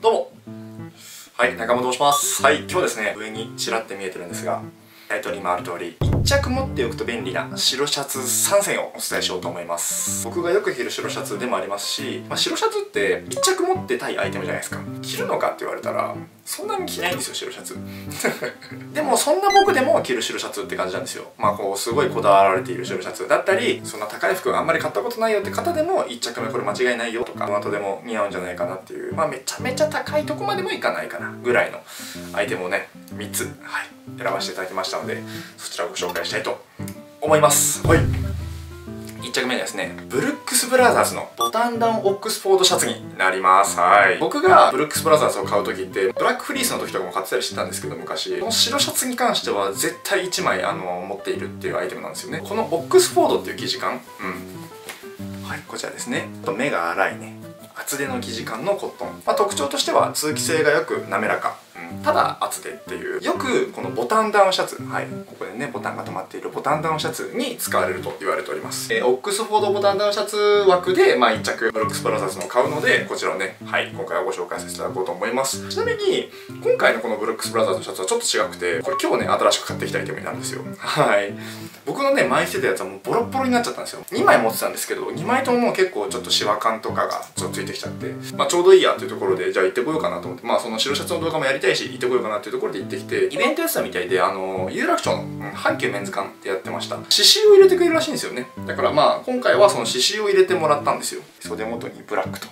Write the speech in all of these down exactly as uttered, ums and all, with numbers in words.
どうも、はい、中間と申します。はい、今日はですね、上にちらって見えてるんですが、タイトルにもある通りいっ着持っておくと便利な白シャツさん選をお伝えしようと思います。僕がよく着る白シャツでもありますし、まあ、白シャツっていっ着持ってたいアイテムじゃないですか。着るのかって言われたらそんなに着ないんですよ、白シャツでもそんな僕でも着る白シャツって感じなんですよ。まあこうすごいこだわられている白シャツだったり、そんな高い服あんまり買ったことないよって方でもいっ着目これ間違いないよとか、どなたでも似合うんじゃないかなっていう、まあめちゃめちゃ高いとこまでもいかないかなぐらいのアイテムをね、みっつ、はい、選ばせていただきましたので、そちらをご紹介したいと思います。はい、いっ着目ですね、ブルックスブラザーズのボタンダウンオックスフォードシャツになります。はい、僕がブルックスブラザーズを買う時ってブラックフリースの時とかも買ってたりしてたんですけど、昔この白シャツに関しては絶対いちまいあの持っているっていうアイテムなんですよね。このオックスフォードっていう生地感、うん、はい、こちらですね。あと目が粗いね、厚手の生地感のコットン、まあ、特徴としては通気性がよく滑らか、ただ厚手っていう、よくこのボタンダウンシャツ、はい、ここでねボタンが止まっているボタンダウンシャツに使われると言われております。えー、オックスフォードボタンダウンシャツ枠で、まあ、いっ着ブルックスブラザーズのを買うので、こちらをね、はい、今回はご紹介させていただこうと思います。ちなみに今回のこのブルックスブラザーズのシャツはちょっと違くて、これ今日ね新しく買ってきたアイテムになるんですよ。はい、僕のね前着てたやつはもうボロボロになっちゃったんですよ。にまい持ってたんですけど、にまいとももう結構ちょっとシワ感とかがちょっとついてきちゃって、まあ、ちょうどいいやっていうところで、じゃあ行ってこようかなと思って、まあその白シャツの動画もやりたいし行ってこようかなっていうところで行ってきて、イベントやってたみたいで、あの有楽町の、うん、阪急メンズ館ってやってました。刺繍を入れてくれるらしいんですよね。だからまあ今回はその刺繍を入れてもらったんですよ。袖元にブラックと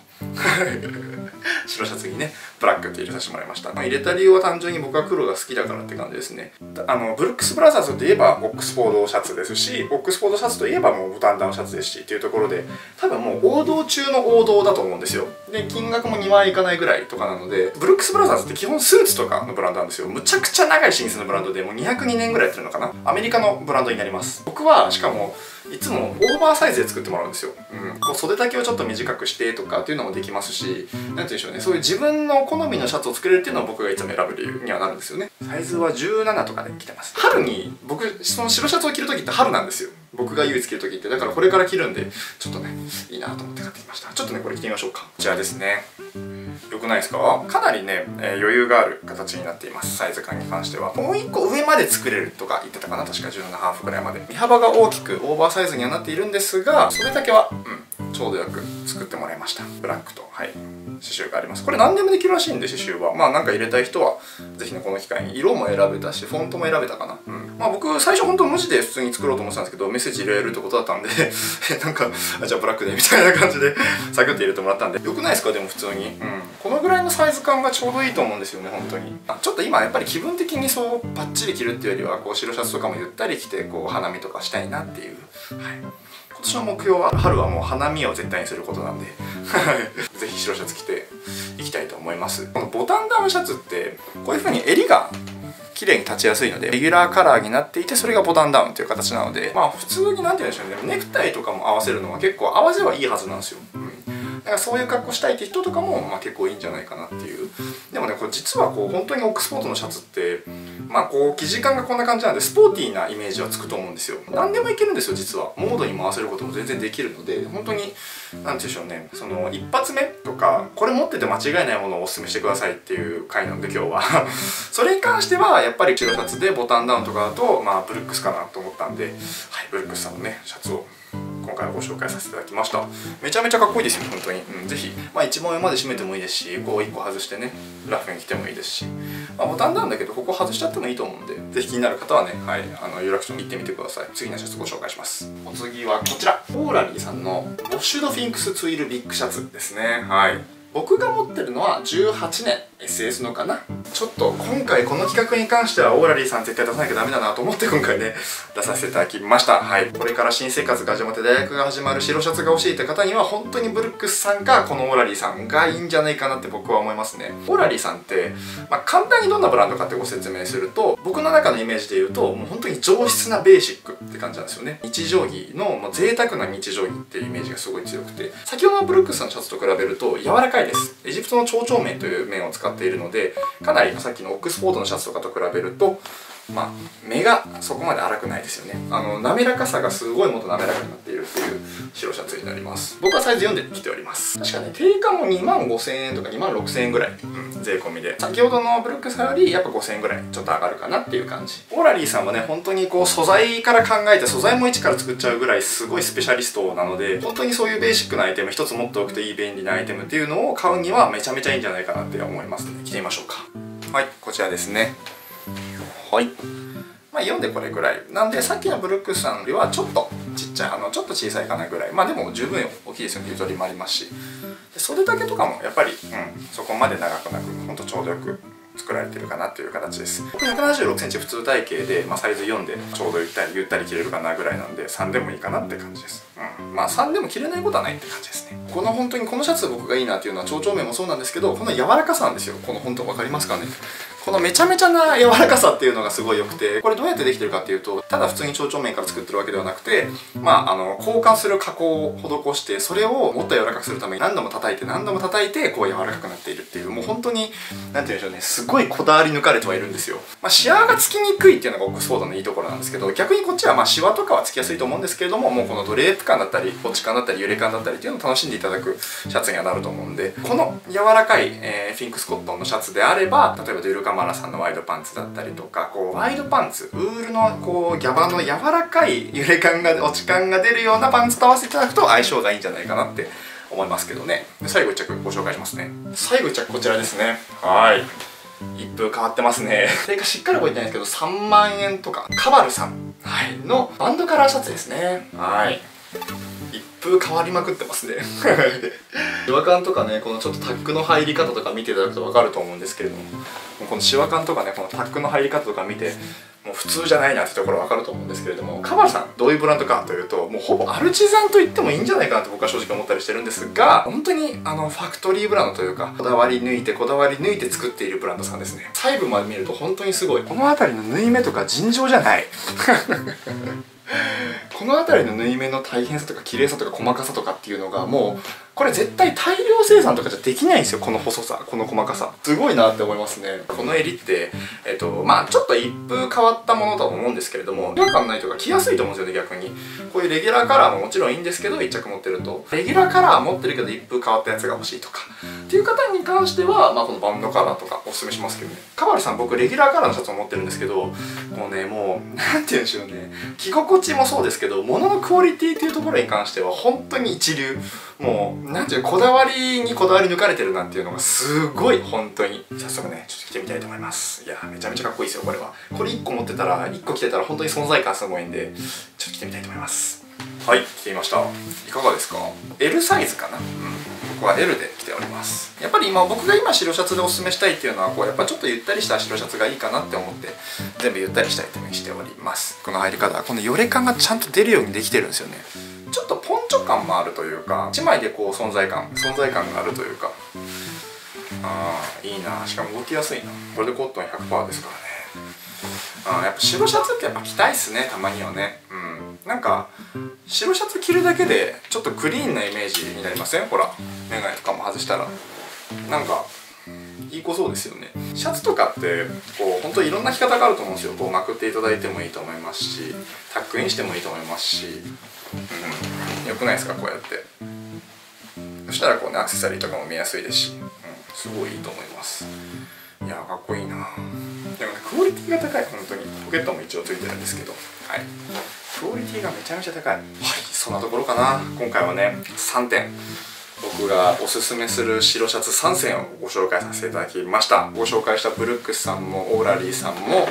白シャツにねブラックって入れさせてもらいました。まあ、入れた理由は単純に僕は黒が好きだからって感じですね。あのブルックスブラザーズといえばオックスフォードシャツですし、オックスフォードシャツといえばもうボタンダウンシャツですしっていうところで、多分もう王道中の王道だと思うんですよ。で金額もにまんえんいかないぐらいとかなので、ブルックスブラザーズって基本スーツとかのブランドなんですよ。むちゃくちゃ長い老舗のブランドで、もうにひゃくにねんぐらいやってるのかな、アメリカのブランドになります。僕はしかもいつもオーバーサイズで作ってもらうんですよ。うん、こう袖丈をちょっと短くしてとかっていうのもできますし、なんて言うんでしょうね、そういう自分の好みのシャツを作れるっていうのを僕がいつも選ぶ理由にはなるんですよね。サイズはじゅうななとかで着てます。春に僕その白シャツを着る時って春なんですよ、僕が唯一着る時って。だからこれから着るんで、ちょっとねいいなと思って買ってきました。ちょっとねこれ着てみましょうか。こちらですね。よくないですか？かなりね、えー、余裕がある形になっています。サイズ感に関してはもういっこ上まで作れるとか言ってたかな、確かじゅうななハーフぐらいまで身幅が大きくオーバーサイズにはなっているんですが、それだけは、うん、ちょうどよく作ってもらいました。ブラックと、はい、刺繍があります。これ何でもできるらしいんで、刺繍はまあなんか入れたい人は是非ねこの機会に、色も選べたしフォントも選べたかな。うん、まあ僕最初本当無地で普通に作ろうと思ってたんですけど、メッセージ入れるってことだったんでなんかじゃあブラックでみたいな感じでサクッと入れてもらったんで、よくないですか？でも普通に、うん、このぐらいのサイズ感がちょうどいいと思うんですよね、本当に。ちょっと今やっぱり気分的にそうバッチリ着るっていうよりは、こう白シャツとかもゆったり着てこう花見とかしたいなっていう、はい、今年の目標は春はもう花見を絶対にすることなんでぜひ白シャツ着ていきたいと思います。このボタンダウンシャツってこういう風に襟が綺麗に立ちやすいので、レギュラーカラーになっていて、それがボタンダウンという形なので、まあ普通に何て言うんでしょうね、ネクタイとかも合わせるのは結構合わせはいいはずなんですよ。うん、だからそういう格好したいって人とかも、まあ、結構いいんじゃないかなっていう。でもねこれ実はこう本当にオックスフォードのシャツってまあこう生地感がこんな感じなんで、スポーティーなイメージはつくと思うんですよ。何でもいけるんですよ、実は。モードに回せることも全然できるので、本当に何て言うんでしょうね、その一発目とかこれ持ってて間違いないものをおすすめしてくださいっていう回なので今日はそれに関してはやっぱり白シャツでボタンダウンとかだと、まあブルックスかなと思ったんで、はい、ブルックスさんのねシャツを今回はご紹介させていただきました。めちゃめちゃかっこいいですよ、本当に。うん、ぜひ、まあ、いちまん円まで締めてもいいですし、こういっこ外してねラフに着てもいいですし、まあ、ボタンダウンだけどここ外しちゃってもいいと思うんで、ぜひ気になる方はね、はい、あの有楽町に行ってみてください。次のシャツご紹介します。お次はこちら、オーラリーさんのウォッシュドフィンクスツイルビッグシャツですね。はい、僕が持ってるのはじゅうはちねん エスエス のかな。ちょっと今回この企画に関してはオーラリーさん絶対出さなきゃダメだなと思って今回ね出させていただきました。はい、これから新生活が始まって大学が始まる白シャツが欲しいって方には、本当にブルックスさんかこのオーラリーさんがいいんじゃないかなって僕は思いますね。オーラリーさんって、まあ、簡単にどんなブランドかってご説明すると、僕の中のイメージで言うともう本当に上質なベーシックって感じなんですよね。日常着の、まあ、贅沢な日常着っていうイメージがすごい強くて、先ほどのブルックスさんのシャツと比べると柔らかいです。エジプトの蝶々綿という綿を使っているので、かなりさっきのオックスフォードのシャツとかと比べるとまあ、目がそこまで粗くないですよね。あの滑らかさがすごいもっと滑らかになっているっていう白シャツになります。僕はサイズよんで着ております。確かね定価もにまんごせんえんとかにまんろくせんえんぐらい、うん、税込みで先ほどのブルックスよりやっぱごせんえんぐらいちょっと上がるかなっていう感じ。オラリーさんはね本当にこう素材から考えて素材も一から作っちゃうぐらいすごいスペシャリストなので、本当にそういうベーシックなアイテム一つ持っておくといい便利なアイテムっていうのを買うにはめちゃめちゃいいんじゃないかなって思いますので着てみましょうか。はい、こちらですね。はい、まあよんでこれぐらいなんで、さっきのブルックスさんよりはちょっとちっちゃい、あのちょっと小さいかなぐらい、まあでも十分大きいですよね。ゆとりもありますし、で袖丈とかもやっぱり、うん、そこまで長くなくほんとちょうどよく作られてるかなという形です。僕ひゃくななじゅうろくセンチ普通体型で、まあ、サイズよんでちょうどゆったりゆったり着れるかなぐらいなんでさんでもいいかなって感じです、うん、まあさんでも着れないことはないって感じですね。この本当にこのシャツ僕がいいなっていうのは蝶々面もそうなんですけど、この柔らかさなんですよ。この本当分かりますかね、このめちゃめちゃな柔らかさっていうのがすごい良くて、これどうやってできてるかっていうと、ただ普通に蝶々面から作ってるわけではなくて、まああの交換する加工を施して、それをもっと柔らかくするために何度も叩いて何度も叩いてこう柔らかくなっているっていう、もう本当に何て言うんでしょうね、すごいこだわり抜かれてはいるんですよ。まあシワがつきにくいっていうのが僕ソーダのいいところなんですけど、逆にこっちはまあシワとかはつきやすいと思うんですけれども、もうこのドレープ感だったりポッチ感だったり揺れ感だったりっていうのを楽しんでいただくシャツにはなると思うんで、この柔らかい、えー、フィンクスコットンのシャツであれば、例えばデュルカマラさんのワイドパンツだったりとか、こうワイドパンツウールのこうギャバの柔らかい揺れ感が落ち感が出るようなパンツと合わせていただくと相性がいいんじゃないかなって思いますけどね。で最後一着ご紹介しますね。最後一着こちらですね。はい、一風変わってますね。定価しっかり覚えてないんですけどさんまんえんとか、カバルさん、はい、のバンドカラーシャツですね。はい、一風変わりまくってますね。シワ感とかね、このちょっとタックの入り方とか見ていただくと分かると思うんですけれども、このシワ感とかね、このタックの入り方とか見てもう普通じゃないなってところ分かると思うんですけれども、カバルさんどういうブランドかというと、もうほぼアルチザンと言ってもいいんじゃないかなと僕は正直思ったりしてるんですが、本当にあのファクトリーブランドというか、こだわり抜いてこだわり抜いて作っているブランドさんですね。細部まで見ると本当にすごい。この辺りの縫い目とか尋常じゃない。この辺りの縫い目の大変さとか綺麗さとか細かさとかっていうのが、もうこれ絶対大量生産とかじゃできないんですよ。この細さ、この細かさすごいなって思いますね。この襟って、えっとまあ、ちょっと一風変わったものだと思うんですけれども、違和感ないとか着やすいと思うんですよね。逆にこういうレギュラーカラーももちろんいいんですけど、いっちゃく持ってるとレギュラーカラー持ってるけど一風変わったやつが欲しいとかっていう方に関しては、まあ、このバンドカラーとかおすすめしますけどね。カバルさん僕レギュラーカラーのシャツを持ってるんですけど、もうね、もう何て言うんでしょうね、着心地もそうですけど物のクオリティっていうところに関しては本当に一流、もうなんていうこだわりにこだわり抜かれてるなっていうのがすごい本当に。早速ねちょっと着てみたいと思います。いやめちゃめちゃかっこいいですよ。これはこれいっこ持ってたらいっこ着てたら本当に存在感すごいんで、ちょっと着てみたいと思います。はい、着てみました。いかがですか。 エル サイズかな、うん、僕は エル で着ております。やっぱり今僕が今白シャツでおすすめしたいっていうのは、こうやっぱちょっとゆったりした白シャツがいいかなって思って全部ゆったりしたアイテムにしております。この入り方、このよれ感がちゃんと出るようにできてるんですよね。ちょっとポンチョ感もあるというか、いちまいでこう存在感存在感があるというか、ああいいな。しかも動きやすいな。これでコットン ひゃくパーセント ですからね。ああやっぱ白シャツってやっぱ着たいっすね、たまにはね。うん、なんか白シャツ着るだけでちょっとクリーンなイメージになりません？ほら眼鏡とかも外したらなんかいい子そうですよね。シャツとかってこう本当にいろんな着方があると思うんですよ。こうまくっていただいてもいいと思いますし、タックインしてもいいと思いますし、うん、よくないですかこうやって。そしたらこうねアクセサリーとかも見やすいですし、うん、すごいいいと思います。いやかっこいいな。でもねクオリティが高い、本当にポケットも一応ついてるんですけど、はい、クオリティがめちゃめちゃ高い。はい、そんなところかな。今回はねさんてん、僕がおすすめする白シャツさんせんをご紹介させていただきました。ご紹介したブルックスさんもオーラリーさんも、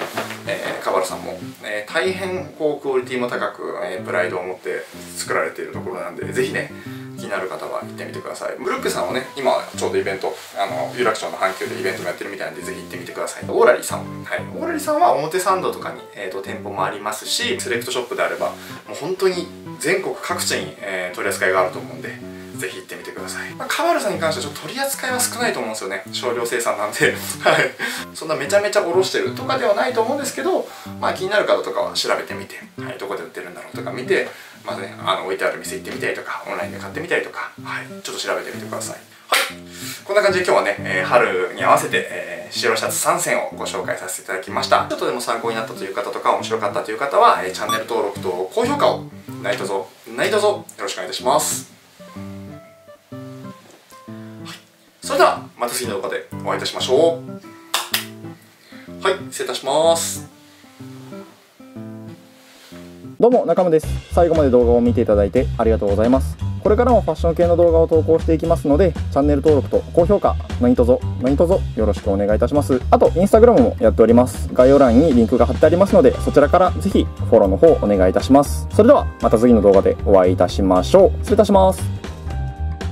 えー、カバルさんも、えー、大変こうクオリティも高く、えー、プライドを持って作られているところなんで、是非ね気になる方は行ってみてください。ブルックさんはね今ちょうどイベント、あの有楽町の阪急でイベントもやってるみたいなんで、ぜひ行ってみてください。オーラリーさん、はい、オーラリーさんは表参道とかに、えー、と店舗もありますし、セレクトショップであればもう本当に全国各地に、えー、取り扱いがあると思うんで、ぜひ行ってみてください。まあ、カバルさんに関してはちょっと取り扱いは少ないと思うんですよね。少量生産なんではいそんなめちゃめちゃ卸してるとかではないと思うんですけど、まあ気になる方とかは調べてみて、はい、どこで売ってるんだろうとか見て、まずねあの置いてある店行ってみたりとか、オンラインで買ってみたりとか、はい、ちょっと調べてみてください。こんな感じで今日はね、えー、春に合わせて、えー、白シャツさんせんをご紹介させていただきました。ちょっとでも参考になったという方とか面白かったという方は、えー、チャンネル登録と高評価を何卒ぞ何卒ぞよろしくお願いいたします。はい、それではまた次の動画でお会いいたしましょう。はい、失礼いたします。どうも中村です。最後まで動画を見ていただいてありがとうございます。これからもファッション系の動画を投稿していきますので、チャンネル登録と高評価何卒ぞ何卒ぞよろしくお願いいたします。あとインスタグラムもやっております。概要欄にリンクが貼ってありますので、そちらからぜひフォローの方お願いいたします。それではまた次の動画でお会いいたしましょう。失礼いたします。